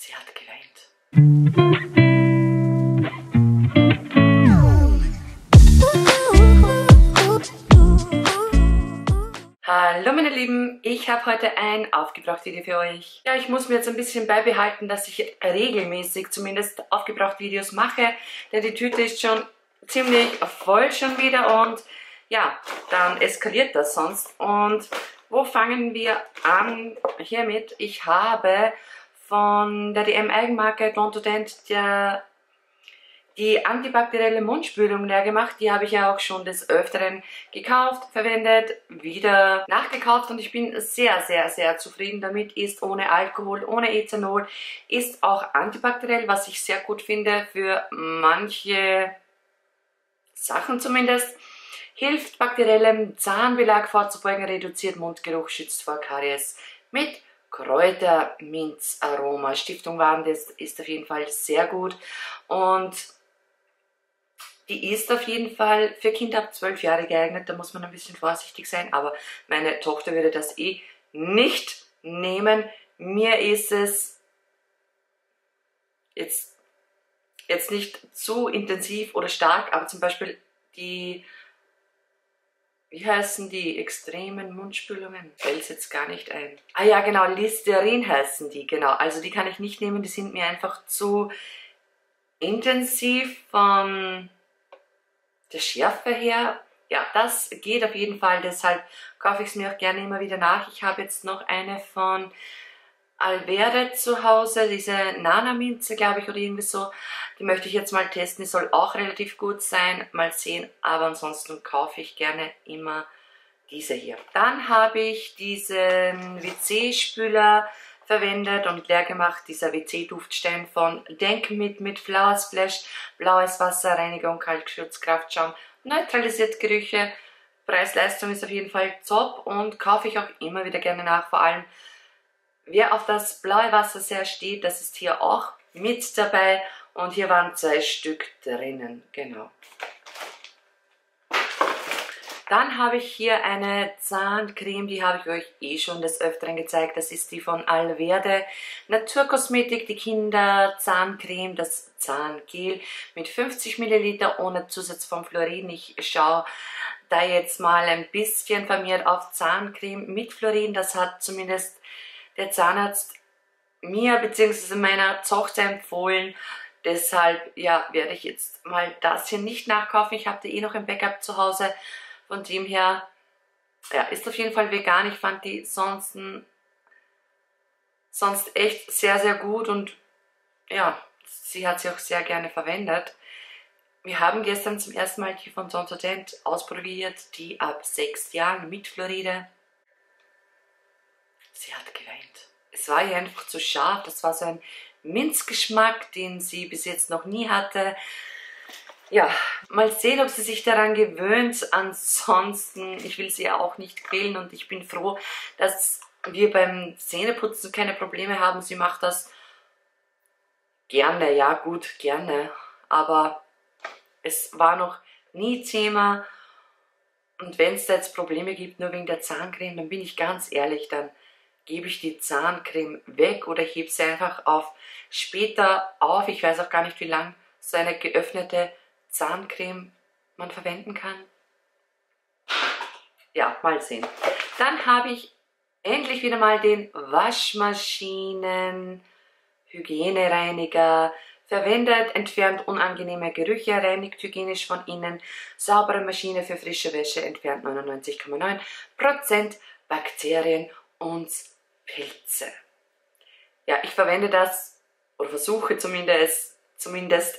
Sie hat geweint. Hallo meine Lieben, ich habe heute ein Aufgebraucht-Video für euch. Ja, ich muss mir jetzt ein bisschen beibehalten, dass ich regelmäßig zumindest Aufgebraucht-Videos mache, denn die Tüte ist schon ziemlich voll schon wieder und ja, dann eskaliert das sonst. Und wo fangen wir an? Hiermit, ich habe von der DM Eigenmarke Contident die antibakterielle Mundspülung leer gemacht. Die habe ich ja auch schon des Öfteren gekauft, verwendet, wieder nachgekauft und ich bin sehr, sehr, sehr zufrieden damit. Ist ohne Alkohol, ohne Ethanol, ist auch antibakteriell, was ich sehr gut finde für manche Sachen zumindest. Hilft bakteriellem Zahnbelag vorzubeugen, reduziert Mundgeruch, schützt vor Karies mit Kräuterminzaroma. Stiftung Warentest ist auf jeden Fall sehr gut und die ist auf jeden Fall für Kinder ab 12 Jahre geeignet, da muss man ein bisschen vorsichtig sein, aber meine Tochter würde das eh nicht nehmen. Mir ist es jetzt nicht zu intensiv oder stark, aber zum Beispiel die, wie heißen die extremen Mundspülungen? Fällt es jetzt gar nicht ein. Ah ja, genau, Listerine heißen die, genau. Also die kann ich nicht nehmen, die sind mir einfach zu intensiv von der Schärfe her. Ja, das geht auf jeden Fall, deshalb kaufe ich es mir auch gerne immer wieder nach. Ich habe jetzt noch eine von Alverde zu Hause, diese Nana-Minze, glaube ich, oder irgendwie so. Die möchte ich jetzt mal testen, die soll auch relativ gut sein, mal sehen. Aber ansonsten kaufe ich gerne immer diese hier. Dann habe ich diesen WC-Spüler verwendet und leer gemacht, dieser WC-Duftstein von Denkmit mit Flower Splash, blaues Wasser, Reinigung, Kaltschutz, Kraftschaum, neutralisiert Gerüche. Preis-Leistung ist auf jeden Fall top und kaufe ich auch immer wieder gerne nach, vor allem wer auf das blaue Wasser sehr steht, das ist hier auch mit dabei und hier waren 2 Stück drinnen, genau. Dann habe ich hier eine Zahncreme, die habe ich euch eh schon des Öfteren gezeigt. Das ist die von Alverde Naturkosmetik, die Kinderzahncreme, das Zahngel mit 50 ml ohne Zusatz von Fluorin. Ich schaue da jetzt mal ein bisschen vermehrt auf Zahncreme mit Fluorin. Das hat zumindest der Zahnarzt mir bzw. meiner Tochter empfohlen. Deshalb ja, werde ich jetzt mal das hier nicht nachkaufen. Ich habe da eh noch ein Backup zu Hause. Von dem her, ja, ist auf jeden Fall vegan. Ich fand die sonst echt sehr, sehr gut und ja, sie hat sie auch sehr gerne verwendet. Wir haben gestern zum ersten Mal die von Contident ausprobiert, die ab 6 Jahren mit Fluoride. Sie hat geweint. Es war ihr einfach zu scharf. Das war so ein Minzgeschmack, den sie bis jetzt noch nie hatte. Ja, mal sehen, ob sie sich daran gewöhnt. Ansonsten, ich will sie ja auch nicht quälen und ich bin froh, dass wir beim Zähneputzen keine Probleme haben. Sie macht das gerne, ja gut, gerne. Aber es war noch nie Thema. Und wenn es da jetzt Probleme gibt, nur wegen der Zahncreme, dann bin ich ganz ehrlich, dann gebe ich die Zahncreme weg oder hebe sie einfach auf später auf. Ich weiß auch gar nicht, wie lange so eine geöffnete Zahncreme man verwenden kann. Ja, mal sehen. Dann habe ich endlich wieder mal den Waschmaschinen-Hygienereiniger verwendet, entfernt unangenehme Gerüche, reinigt hygienisch von innen, saubere Maschine für frische Wäsche, entfernt 99,9% Bakterien und Pilze. Ja, ich verwende das oder versuche zumindest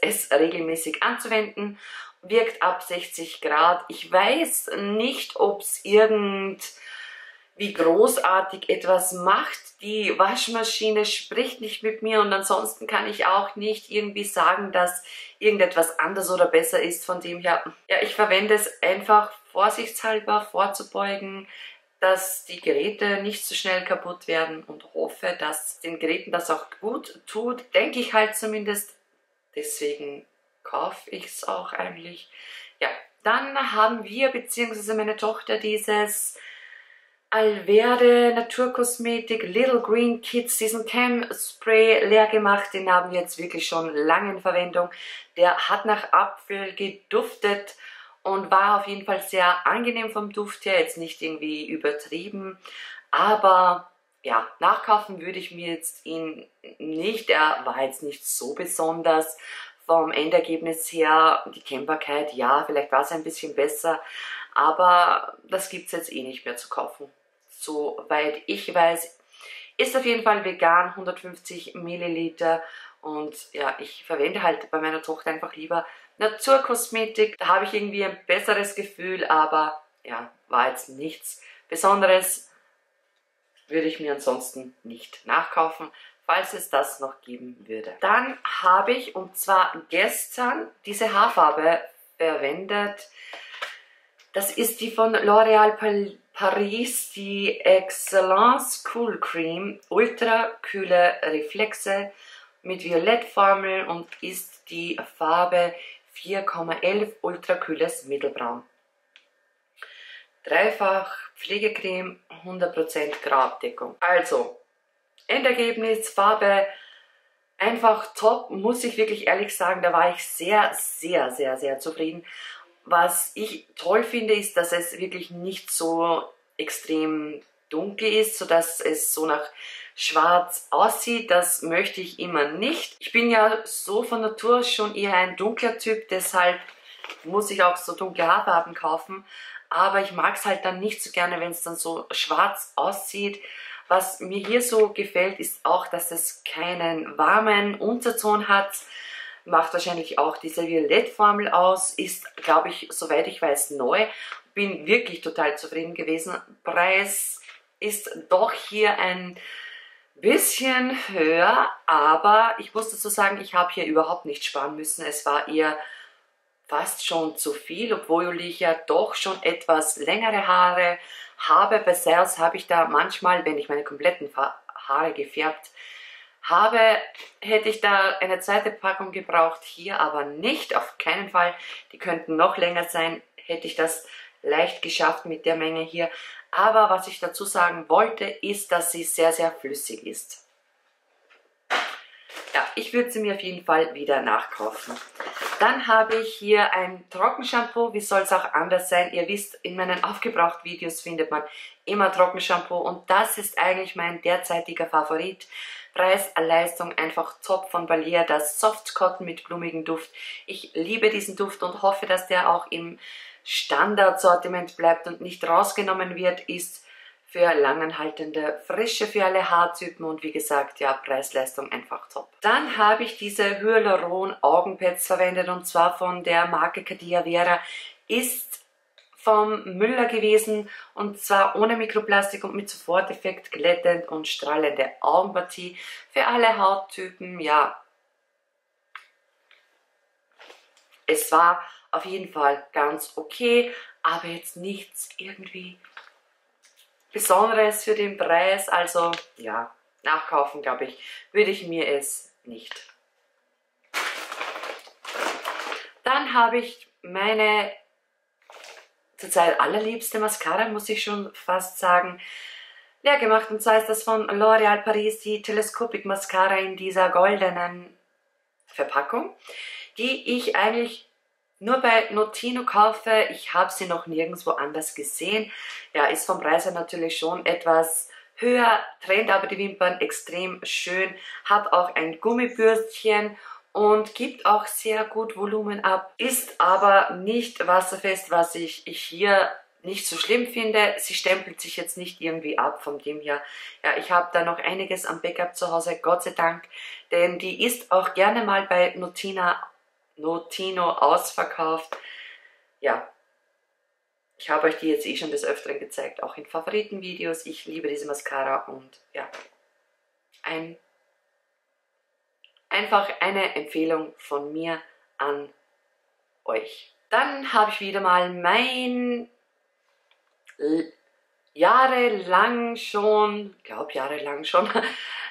es regelmäßig anzuwenden. Wirkt ab 60 Grad. Ich weiß nicht, ob es irgendwie großartig etwas macht. Die Waschmaschine spricht nicht mit mir und ansonsten kann ich auch nicht irgendwie sagen, dass irgendetwas anders oder besser ist. Von dem her, ja, ich verwende es einfach vorsichtshalber vorzubeugen, dass die Geräte nicht so schnell kaputt werden und hoffe, dass den Geräten das auch gut tut. Denke ich halt zumindest. Deswegen kaufe ich es auch eigentlich. Ja, dann haben wir bzw. meine Tochter dieses Alverde Naturkosmetik Little Green Kids, diesen Cam Spray leer gemacht, den haben wir jetzt wirklich schon lange in Verwendung. Der hat nach Apfel geduftet und war auf jeden Fall sehr angenehm vom Duft her, jetzt nicht irgendwie übertrieben, aber ja, nachkaufen würde ich mir jetzt ihn nicht, er war jetzt nicht so besonders. Vom Endergebnis her, die Kennbarkeit, ja, vielleicht war es ein bisschen besser, aber das gibt es jetzt eh nicht mehr zu kaufen. Soweit ich weiß, ist auf jeden Fall vegan, 150 Milliliter. Und ja, ich verwende halt bei meiner Tochter einfach lieber Naturkosmetik. Da habe ich irgendwie ein besseres Gefühl, aber ja, war jetzt nichts Besonderes. Würde ich mir ansonsten nicht nachkaufen, falls es das noch geben würde. Dann habe ich, und zwar gestern, diese Haarfarbe verwendet. Das ist die von L'Oreal Paris, die Excellence Cool Cream, ultrakühle Reflexe mit Violettformel und ist die Farbe 4,11 ultrakühles Mittelbraun. Dreifach Pflegecreme, 100% Grauabdeckung. Also, Endergebnis, Farbe, einfach top, muss ich wirklich ehrlich sagen, da war ich sehr, sehr, sehr, sehr zufrieden. Was ich toll finde, ist, dass es wirklich nicht so extrem dunkel ist, sodass es so nach schwarz aussieht. Das möchte ich immer nicht. Ich bin ja so von Natur schon eher ein dunkler Typ, deshalb muss ich auch so dunkle Haarfarben kaufen. Aber ich mag es halt dann nicht so gerne, wenn es dann so schwarz aussieht. Was mir hier so gefällt, ist auch, dass es keinen warmen Unterton hat. Macht wahrscheinlich auch diese Violettformel aus, ist, glaube ich, soweit ich weiß, neu. Bin wirklich total zufrieden gewesen. Preis ist doch hier ein bisschen höher, aber ich muss dazu sagen, ich habe hier überhaupt nicht sparen müssen. Es war eher fast schon zu viel, obwohl ich ja doch schon etwas längere Haare habe. Bei Sales habe ich da manchmal, wenn ich meine kompletten Haare gefärbt habe, hätte ich da eine zweite Packung gebraucht, hier aber nicht, auf keinen Fall. Die könnten noch länger sein, hätte ich das leicht geschafft mit der Menge hier. Aber was ich dazu sagen wollte, ist, dass sie sehr, sehr flüssig ist. Ja, ich würde sie mir auf jeden Fall wieder nachkaufen. Dann habe ich hier ein Trockenshampoo, wie soll es auch anders sein? Ihr wisst, in meinen Aufgebraucht-Videos findet man immer Trockenshampoo und das ist eigentlich mein derzeitiger Favorit. Preis-Leistung einfach top von Balea, das Soft Cotton mit blumigem Duft. Ich liebe diesen Duft und hoffe, dass der auch im Standardsortiment bleibt und nicht rausgenommen wird. Ist für langanhaltende Frische, für alle Haartypen und wie gesagt, ja, Preis-Leistung einfach top. Dann habe ich diese Hyaluron-Augenpads verwendet und zwar von der Marke Kadia Vera. Ist vom Müller gewesen und zwar ohne Mikroplastik und mit Soforteffekt, glättend und strahlende Augenpartie für alle Hauttypen. Ja, es war auf jeden Fall ganz okay, aber jetzt nichts irgendwie Besonderes für den Preis. Also ja, nachkaufen, glaube ich, würde ich mir es nicht. Dann habe ich meine zurzeit allerliebste Mascara, muss ich schon fast sagen, leer gemacht. Und zwar ist das von L'Oreal Paris, die Telescopic Mascara in dieser goldenen Verpackung, die ich eigentlich nur bei Notino kaufe. Ich habe sie noch nirgendwo anders gesehen. Ja, ist vom Preis her natürlich schon etwas höher, trennt aber die Wimpern extrem schön, hat auch ein Gummibürstchen und gibt auch sehr gut Volumen ab, ist aber nicht wasserfest, was ich hier nicht so schlimm finde. Sie stempelt sich jetzt nicht irgendwie ab, von dem her. Ja, ich habe da noch einiges am Backup zu Hause, Gott sei Dank, denn die ist auch gerne mal bei Notino ausverkauft. Ja, ich habe euch die jetzt eh schon des Öfteren gezeigt, auch in Favoritenvideos. Ich liebe diese Mascara und ja, einfach eine Empfehlung von mir an euch. Dann habe ich wieder mal mein jahrelang schon,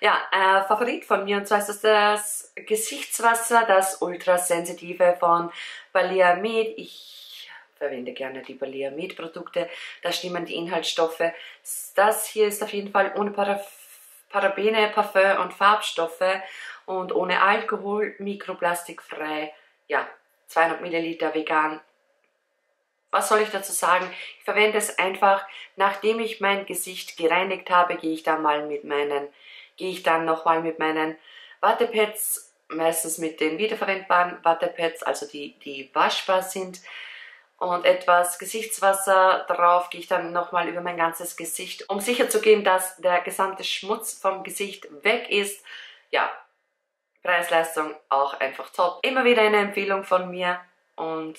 ja, Favorit von mir. Und zwar ist das Gesichtswasser, das ultrasensitive von Balea Med. Ich verwende gerne die Balea Med Produkte, da stimmen die Inhaltsstoffe. Das hier ist auf jeden Fall ohne Parabene, Parfüm und Farbstoffe und ohne Alkohol, mikroplastikfrei, ja, 200 Milliliter vegan. Was soll ich dazu sagen? Ich verwende es einfach, nachdem ich mein Gesicht gereinigt habe, gehe ich dann nochmal mit meinen Wattepads, meistens mit den wiederverwendbaren Wattepads, also die waschbar sind, und etwas Gesichtswasser drauf, gehe ich dann nochmal über mein ganzes Gesicht, um sicherzugehen, dass der gesamte Schmutz vom Gesicht weg ist. Ja, Preis-Leistung auch einfach top. Immer wieder eine Empfehlung von mir und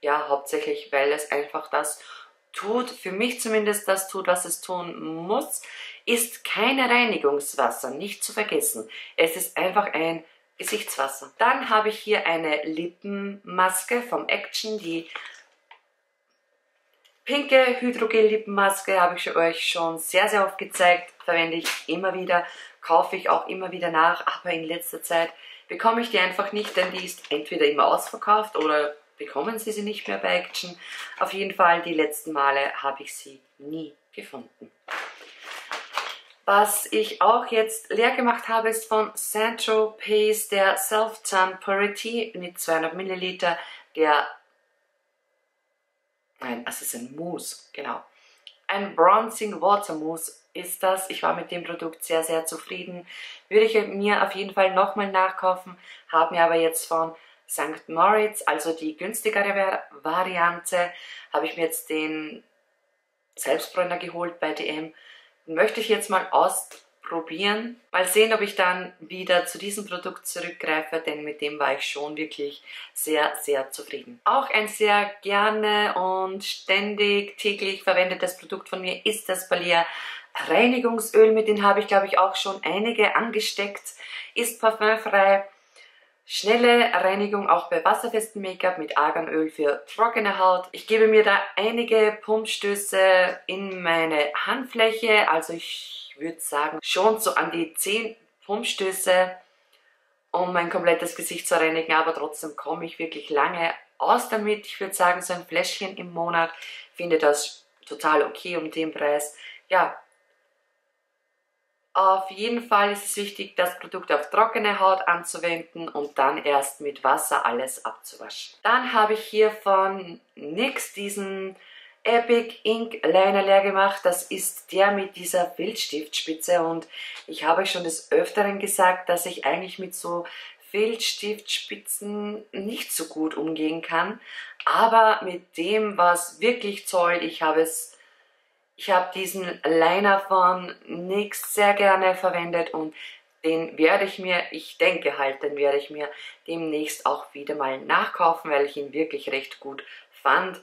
ja, hauptsächlich, weil es einfach das tut, für mich zumindest das tut, was es tun muss. Ist keine Reinigungswasser, nicht zu vergessen. Es ist einfach ein Gesichtswasser. Dann habe ich hier eine Lippenmaske vom Action, die pinke Hydrogel-Lippenmaske habe ich euch schon sehr, sehr oft gezeigt. Verwende ich immer wieder, kaufe ich auch immer wieder nach, aber in letzter Zeit bekomme ich die einfach nicht, denn die ist entweder immer ausverkauft oder bekommen sie nicht mehr bei Action. Auf jeden Fall, die letzten Male habe ich sie nie gefunden. Was ich auch jetzt leer gemacht habe, ist von Saint-Tropez der Self-Tan Purity mit 200 Milliliter. Es ist ein Mousse, genau. Ein Bronzing Water Mousse ist das. Ich war mit dem Produkt sehr, sehr zufrieden. Würde ich mir auf jeden Fall nochmal nachkaufen, habe mir aber jetzt von St. Moritz, also die günstigere Variante, habe ich mir jetzt den Selbstbräuner geholt bei DM. Möchte ich jetzt mal ausprobieren. Mal sehen, ob ich dann wieder zu diesem Produkt zurückgreife, denn mit dem war ich schon wirklich sehr, sehr zufrieden. Auch ein sehr gerne und ständig täglich verwendetes Produkt von mir ist das Balea Reinigungsöl. Mit dem habe ich, glaube ich, auch schon einige angesteckt. Ist parfümfrei. Schnelle Reinigung auch bei wasserfestem Make-up mit Arganöl für trockene Haut. Ich gebe mir da einige Pumpstöße in meine Handfläche, also ich würde sagen schon so an die 10 Pumpstöße, um mein komplettes Gesicht zu reinigen, aber trotzdem komme ich wirklich lange aus damit. Ich würde sagen, so ein Fläschchen im Monat, finde das total okay um den Preis. Ja. Auf jeden Fall ist es wichtig, das Produkt auf trockene Haut anzuwenden und dann erst mit Wasser alles abzuwaschen. Dann habe ich hier von NYX diesen Epic Ink Liner leer gemacht. Das ist der mit dieser Filzstiftspitze und ich habe euch schon des Öfteren gesagt, dass ich eigentlich mit so Filzstiftspitzen nicht so gut umgehen kann. Aber mit dem war es wirklich toll. Ich habe diesen Liner von NYX sehr gerne verwendet und den werde ich mir demnächst auch wieder mal nachkaufen, weil ich ihn wirklich recht gut fand.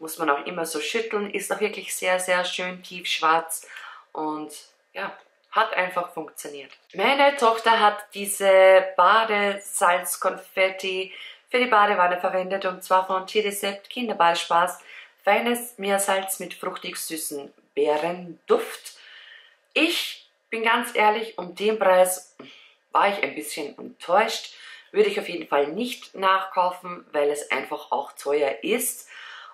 Muss man auch immer so schütteln, ist auch wirklich sehr, sehr schön tiefschwarz und ja, hat einfach funktioniert. Meine Tochter hat diese Badesalzkonfetti für die Badewanne verwendet und zwar von T-Recept Kinderballspaß. Feines Meersalz mit fruchtig-süßen Beerenduft. Ich bin ganz ehrlich, um den Preis war ich ein bisschen enttäuscht. Würde ich auf jeden Fall nicht nachkaufen, weil es einfach auch teuer ist.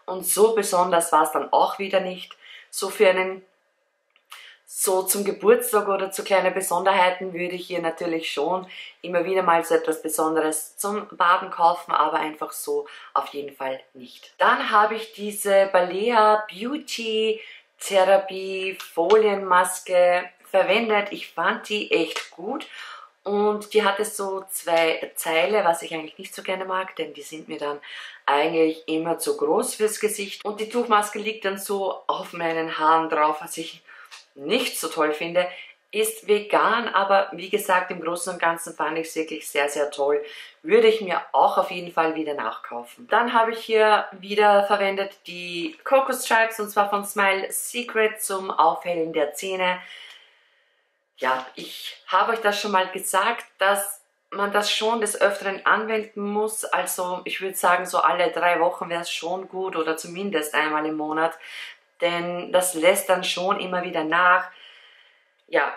Und so besonders war es dann auch wieder nicht. So für einen, so zum Geburtstag oder zu kleinen Besonderheiten würde ich hier natürlich schon immer wieder mal so etwas Besonderes zum Baden kaufen, aber einfach so auf jeden Fall nicht. Dann habe ich diese Balea Beauty Therapie Folienmaske verwendet. Ich fand die echt gut und die hatte so 2 Zeile, was ich eigentlich nicht so gerne mag, denn die sind mir dann eigentlich immer zu groß fürs Gesicht. Und die Tuchmaske liegt dann so auf meinen Haaren drauf, was ich nicht so toll finde, ist vegan, aber wie gesagt, im Großen und Ganzen fand ich es wirklich sehr, sehr toll. Würde ich mir auch auf jeden Fall wieder nachkaufen. Dann habe ich hier wieder verwendet die Cocostripes und zwar von Smile Secret zum Aufhellen der Zähne. Ja, ich habe euch das schon mal gesagt, dass man das schon des Öfteren anwenden muss. Also ich würde sagen, so alle 3 Wochen wäre es schon gut oder zumindest einmal im Monat. Denn das lässt dann schon immer wieder nach. Ja,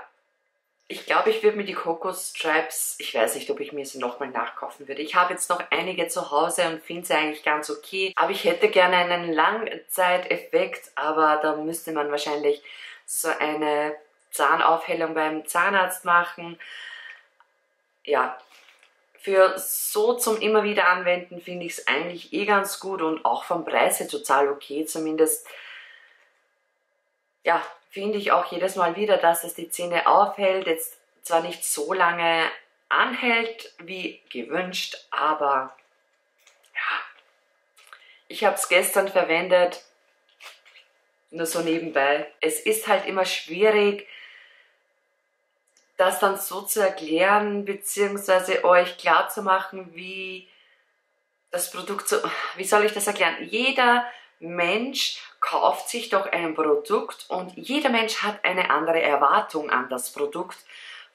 ich glaube, ich würde mir die Cocostripes, ich weiß nicht, ob ich mir sie nochmal nachkaufen würde. Ich habe jetzt noch einige zu Hause und finde sie eigentlich ganz okay. Aber ich hätte gerne einen Langzeiteffekt, aber da müsste man wahrscheinlich so eine Zahnaufhellung beim Zahnarzt machen. Ja, für so zum immer wieder anwenden finde ich es eigentlich eh ganz gut und auch vom Preis her total okay. Zumindest, ja, finde ich auch jedes Mal wieder, dass es die Zähne aufhält. Jetzt zwar nicht so lange anhält wie gewünscht, aber ja, ich habe es gestern verwendet, nur so nebenbei. Es ist halt immer schwierig, das dann so zu erklären, beziehungsweise euch klar zu machen, wie das Produkt so, wie soll ich das erklären? Jeder Mensch kauft sich doch ein Produkt und jeder Mensch hat eine andere Erwartung an das Produkt.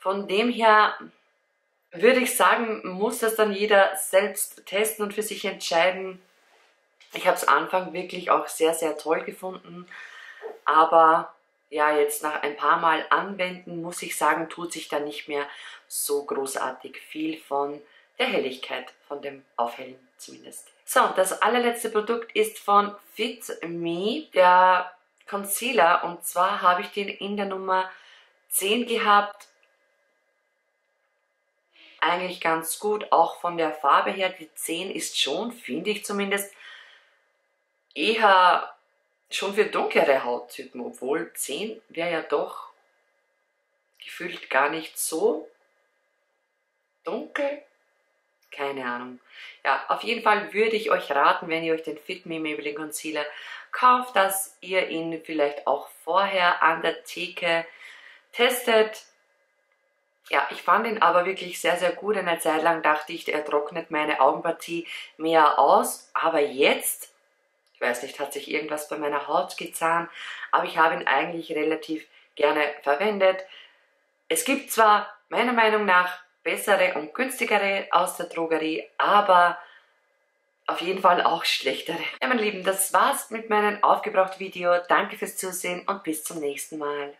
Von dem her würde ich sagen, muss das dann jeder selbst testen und für sich entscheiden. Ich habe es Anfang wirklich auch sehr, sehr toll gefunden, aber ja, jetzt nach ein paar Mal anwenden, muss ich sagen, tut sich da nicht mehr so großartig viel von der Helligkeit, von dem Aufhellen zumindest. So, und das allerletzte Produkt ist von Fit Me, der Concealer. Und zwar habe ich den in der Nummer 10 gehabt. Eigentlich ganz gut, auch von der Farbe her. Die 10 ist schon, finde ich zumindest, eher schon für dunklere Hauttypen, obwohl 10 wäre ja doch gefühlt gar nicht so dunkel. Keine Ahnung. Ja, auf jeden Fall würde ich euch raten, wenn ihr euch den Fit Me Maybelline Concealer kauft, dass ihr ihn vielleicht auch vorher an der Theke testet. Ja, ich fand ihn aber wirklich sehr, sehr gut. Eine Zeit lang dachte ich, er trocknet meine Augenpartie mehr aus, aber jetzt, ich weiß nicht, hat sich irgendwas bei meiner Haut gezahnt, aber ich habe ihn eigentlich relativ gerne verwendet. Es gibt zwar meiner Meinung nach bessere und günstigere aus der Drogerie, aber auf jeden Fall auch schlechtere. Ja, meine Lieben, das war's mit meinem Aufgebraucht-Video. Danke fürs Zusehen und bis zum nächsten Mal.